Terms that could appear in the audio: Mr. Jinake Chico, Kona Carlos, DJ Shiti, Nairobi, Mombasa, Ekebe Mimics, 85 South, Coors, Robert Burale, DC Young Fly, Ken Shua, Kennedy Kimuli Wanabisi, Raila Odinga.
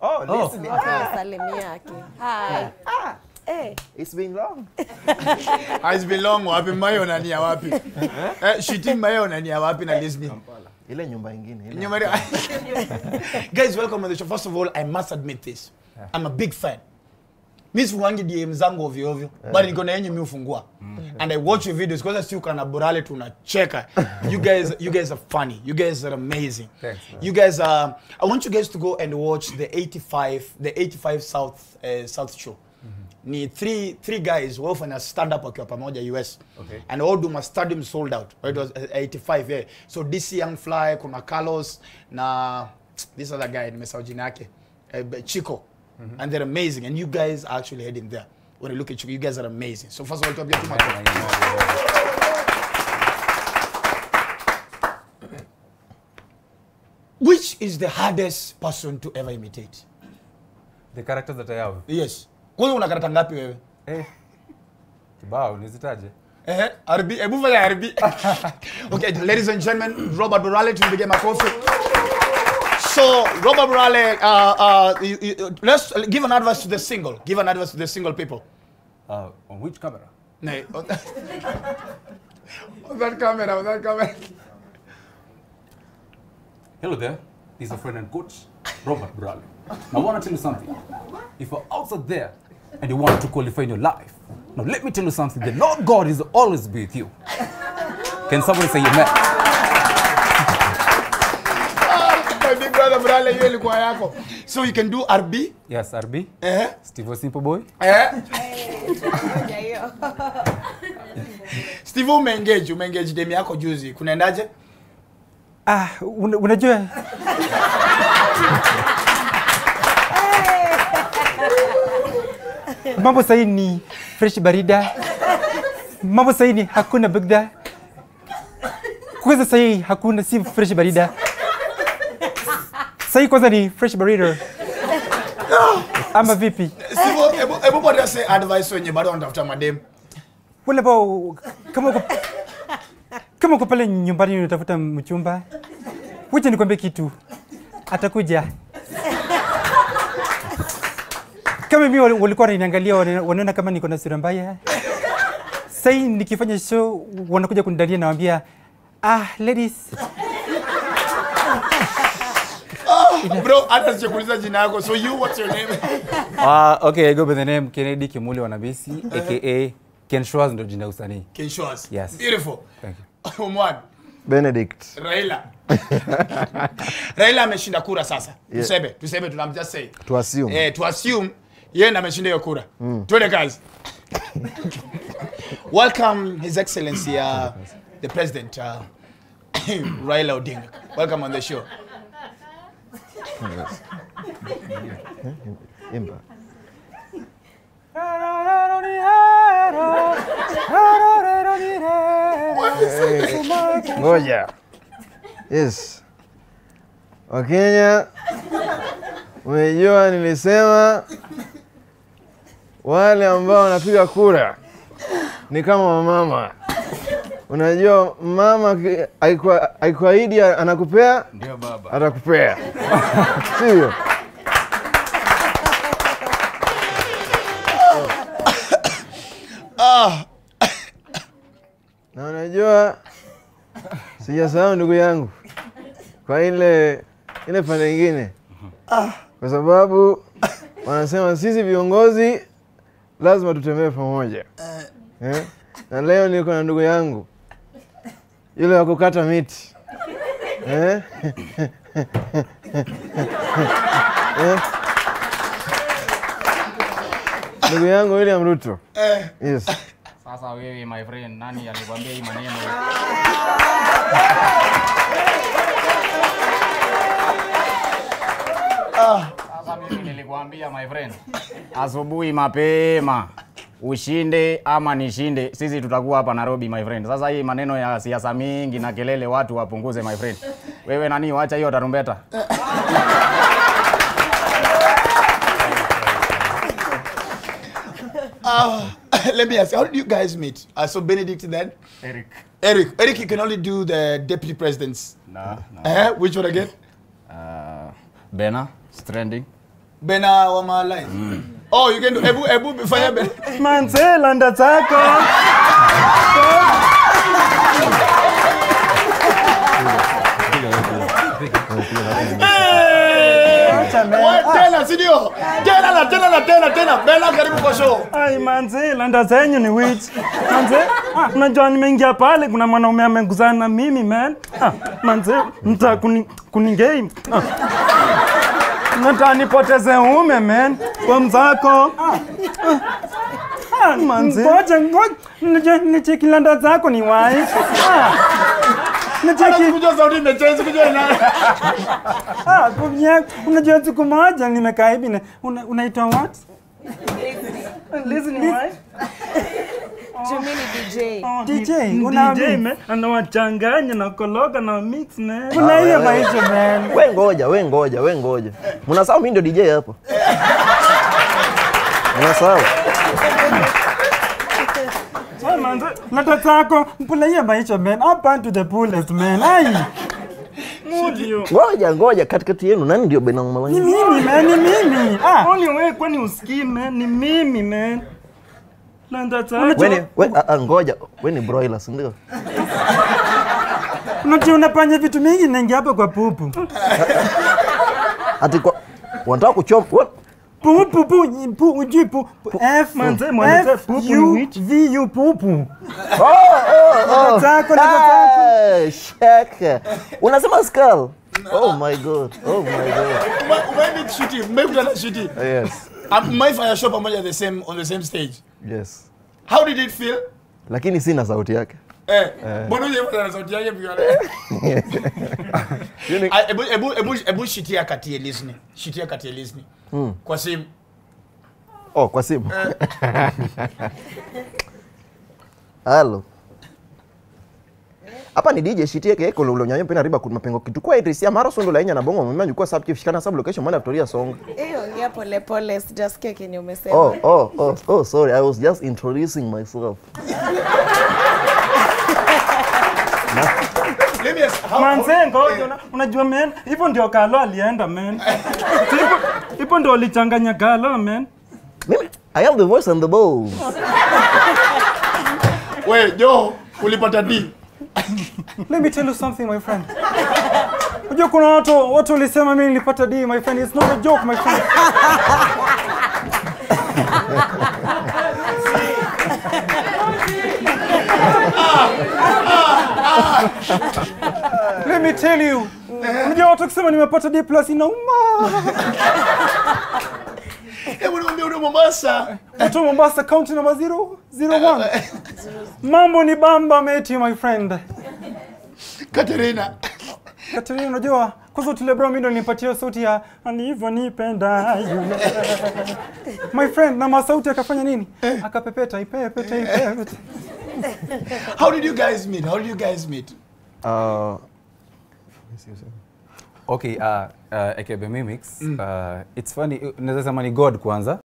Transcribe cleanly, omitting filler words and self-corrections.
Oh, listen. Hi. Ah. Hey. It's been long. It's been long. Wapi mayo na niya wapi. Shooting mayo na niya wapi na listening. Ile nyumba ingine. Nyumba. Guys, welcome on the show. First of all, I must admit this. I'm a big fan. Miss Wangi DM zangu ovyo ovyo, but niko na yenye miufungua. And I watch your videos because I see you Kona Burale tunacheka. You guys are funny. You guys are amazing. Thanks, you guys are. I want you guys to go and watch the 85 South show. Ni three guys who often stand up wakiwa pamoja US. Okay. And all do my stadium sold out. It was 85 yeah. So DC Young Fly, Kona Carlos, na this other guy Mr. Jinake Chico. And they're amazing, and you guys are actually heading there. When I look at you, you guys are amazing. So first of all, to my which is the hardest person to ever imitate? The character that I have. Yes. Kwanza una character ngapi wewe? Eh. Kibao nizitaje? Eh, RB, hebu fanya RB. Okay, ladies and gentlemen, Robert Burale tumpige makofi. So, Robert Burale, let's give an advice to the single. Give an advice to the single people. On which camera? No. On that camera, on that camera. Hello there. This is a friend and coach, Robert Burale. I want to tell you something. If you're outside there and you want to qualify in your life, now let me tell you something. The Lord God is always with you. Can somebody say amen? So you can do RB? Yes, RB. Steve-O Simple Boy. Steve-O umengage demi yako juzi. Kunaendaje? Ah, unajua. Mambo sahi ni fresh barida. Mambo sahi ni hakuna bagda. Kwanza sahi hakuna si fresh barida. Say kwanza ni fresh burrito. I'm a VP. Everybody has advice when you don't after madam. Wala ba kama uko pale nyumbani unatafuta mchumba. Wacha nikwambie kitu. Atakuja. Kama mimi walikuwa wananiangalia wanaona kama niko na sura mbaya. Sai nikifanya show wanakuja kunidalia na waambia, "Ah, ladies." Bro, atas chekuliza jina yako. So you, what's your name? Okay, I go by the name Kennedy Kimuli Wanabisi, a.k.a. Ken Shua ndo jina usanii. Ken Shua. Yes. Beautiful. Thank you. Omwan. Benedict. Raila ameshinda kura sasa. Yeah. Tuseme, tunamjust say. To assume. To assume, yeye ameshinda hiyo kura. Twende guys. Welcome, His Excellency, the President, Raila Odinga. Welcome on the show. Oh yeah. Yes. Wakenya, umejua nilisema wale ambao wanapiga kura ni kama mama. Unajua mama haikuahidi anakupea ndio baba atakupea. Sio. Na unajua sijasahau ndugu yangu kwa ile pande nyingine. Kwa sababu wanasema sisi viongozi lazima tutembee pamoja. Na leo niko na ndugu yangu yule wa kukata miti. Ndugu yangu yule Amruto. Yes. Sasa wewe my friend nani alikwambia hii maneno? Sasa mimi nilikwambia my friend asubuhi mapema. Ushinde ama nishinde sisi tutakuwa hapa Nairobi my friend. Sasa hii maneno ya siasa mingi na kelele watu wapunguze my friend. Wewe nani waacha hiyo tarumbeta? Let me ask you, how did you guys meet? So Benedict then? Eric, you can only do the deputy presidents. No. Which one again? Bena, Stranding. Bena wa malai. Oh, you can do ebu before ben. Manze landa zako. Tena sidio. Tena. Bela karibu kwa show. Ai manze landa zenyu ni witch. Manze, ah unajua nimeingia pale kuna mwanaume amekuzana na mimi man. Ah manze mtakuningei. Natani poteze ume man. Kwa mzako. Ah manze. Ngoja nicheki landa zako ni wapi? Nataki kujua sauti na chance kujua na. Ah, kumye unajua siku moja nimekaa hivi na unaitwa what? Listen wife. Jimmy DJ. DJ, una DJ man, anawachanganya na kologa na mix man. Kuna hiyo maisha man. Wewe ngoja. Mnasahau mimi ndio DJ hapa. Mnasahau. Natatako mpulea maisha man, up and to the fullest man. Ai. Ngoja katikati yenu nani ndio bena mama wangu? Ni mimi man, ni mimi. Ah, only wewe kwani usikii man, ni mimi man. Landatako. Wewe ngoja, wewe ni broiler si ndio? Unajua unapanya vitu mingi na ingia hapa kwa pupu. Ati kwa wanataka kuchoma Pupu. F manze mwanza pupu ni V U pupu. Oh. Nataka. Shaka. Unasema skull. Oh my god. Maybe shitty. Yes. My fire shop pamoja on the same stage. Yes. How did it feel? Lakini sina sauti yake. Bono yeye sauti yake bila. Ebu shitia kati listening. Kwa simu. Oh, kwa simu. Hello. Hapa ni DJ shitie keke kololo nyanyo pena riba kuna pengo kitu kwa Idris ya Marasondo la nyanya na bongo mimi nilikuwa subchief shikana sub location mwana Victoria Song. Eh, ongea pole just keke ni umesema. Oh, sorry. I was just introducing myself. Manze ngoja unajua man, hivyo ndio Carlo alienda man. Hivyo ndio alichanganya Carlo man. Mimi I have the voice and the balls. Wewe jo ulipata D. Let me tell you something my friend. Unajua kuna watu walisema mimi nilipata D my friend, it's not a joke my friend. Let me tell you. Unajua watu kusema nimepata D+ inauma. Mombasa county number 001. Mambo ni bamba mate my friend. Katerina unajua kwa sababu tule bro mimi ndo nilipatia sauti ya hivyo nipenda yule. My friend na masauti akafanya nini? Akapepeta ipepeta. How did you guys meet? Okay, Ekebe Mimics. It's funny, unaweza sema ni God kwanza.